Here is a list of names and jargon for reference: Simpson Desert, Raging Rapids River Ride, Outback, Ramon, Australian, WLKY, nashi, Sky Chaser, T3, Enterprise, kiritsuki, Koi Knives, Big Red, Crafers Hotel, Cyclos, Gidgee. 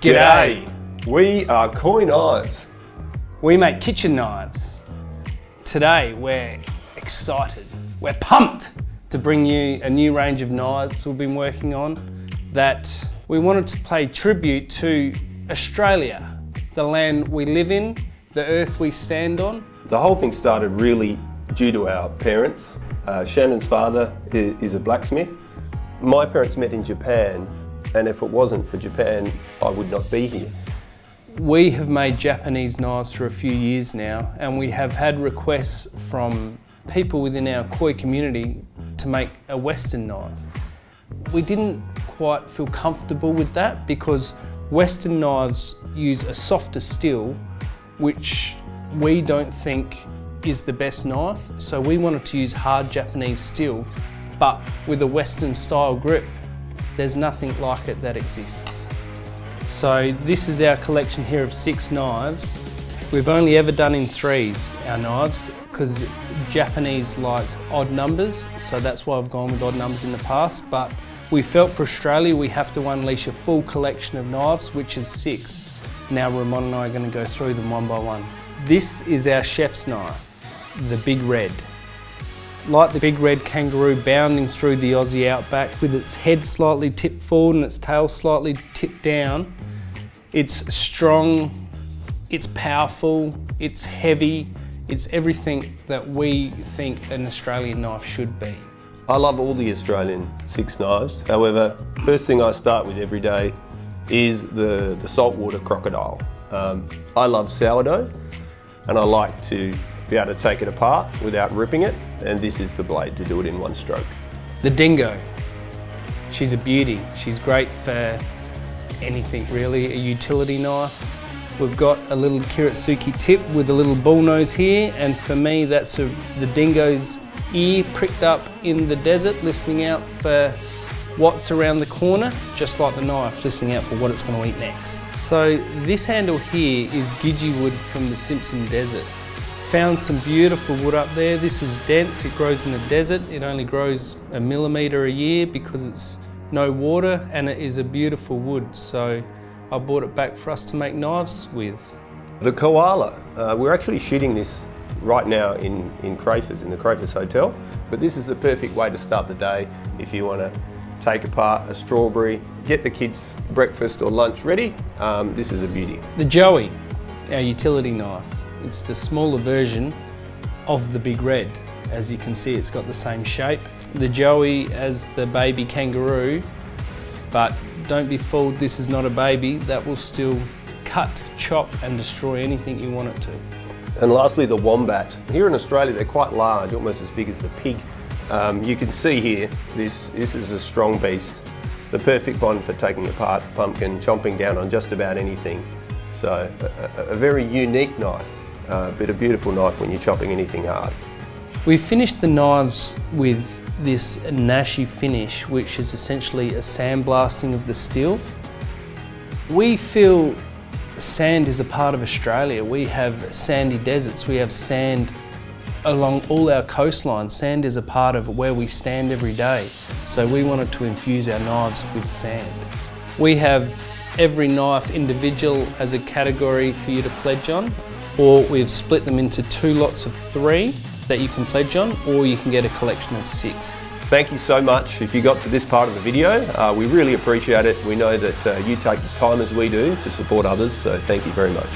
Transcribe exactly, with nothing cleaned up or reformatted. G'day. G'day. We are Koi Knives. We make kitchen knives. Today we're excited. We're pumped to bring you a new range of knives we've been working on that we wanted to pay tribute to Australia, the land we live in, the earth we stand on. The whole thing started really due to our parents. Uh, Shannon's father is a blacksmith. My parents met in Japan, and if it wasn't for Japan, I would not be here. We have made Japanese knives for a few years now, and we have had requests from people within our Koi community to make a Western knife. We didn't quite feel comfortable with that because Western knives use a softer steel, which we don't think is the best knife, so we wanted to use hard Japanese steel, but with a Western style grip. There's nothing like it that exists. So this is our collection here of six knives. We've only ever done in threes, our knives, because Japanese like odd numbers, so that's why I've gone with odd numbers in the past, but we felt for Australia we have to unleash a full collection of knives, which is six. Now Ramon and I are going to go through them one by one. This is our chef's knife, the Big Red. Like the big red kangaroo bounding through the Aussie outback with its head slightly tipped forward and its tail slightly tipped down. It's strong, it's powerful, it's heavy, it's everything that we think an Australian knife should be. I love all the Australian six knives. However, first thing I start with every day is the, the saltwater crocodile. Um, I love sourdough, and I like to be able to take it apart without ripping it, and this is the blade to do it in one stroke. The dingo, she's a beauty. She's great for anything really, a utility knife. We've got a little kiritsuki tip with a little bull nose here, and for me that's a, the dingo's ear pricked up in the desert, listening out for what's around the corner, just like the knife, listening out for what it's going to eat next. So this handle here is Gidgee wood from the Simpson Desert. Found some beautiful wood up there. This is dense, it grows in the desert. It only grows a millimetre a year because it's no water, and it is a beautiful wood. So I brought it back for us to make knives with. The koala, uh, we're actually shooting this right now in, in Crafers, in the Crafers Hotel, but this is the perfect way to start the day if you want to take apart a strawberry, get the kids breakfast or lunch ready. Um, this is a beauty. The Joey, our utility knife. It's the smaller version of the Big Red. As you can see, it's got the same shape. The Joey as the baby kangaroo, but don't be fooled, this is not a baby. That will still cut, chop and destroy anything you want it to. And lastly, the wombat. Here in Australia, they're quite large, almost as big as the pig. Um, you can see here, this, this is a strong beast. The perfect one for taking apart the pumpkin, chomping down on just about anything. So, a, a very unique knife. Uh, but a beautiful knife when you're chopping anything hard. We finished the knives with this nashi finish, which is essentially a sandblasting of the steel. We feel sand is a part of Australia. We have sandy deserts, we have sand along all our coastlines. Sand is a part of where we stand every day. So we wanted to infuse our knives with sand. We have every knife individual as a category for you to pledge on, or we've split them into two lots of three that you can pledge on, or you can get a collection of six. Thank you so much if you got to this part of the video. Uh, we really appreciate it. We know that uh, you take the time as we do to support others, so thank you very much.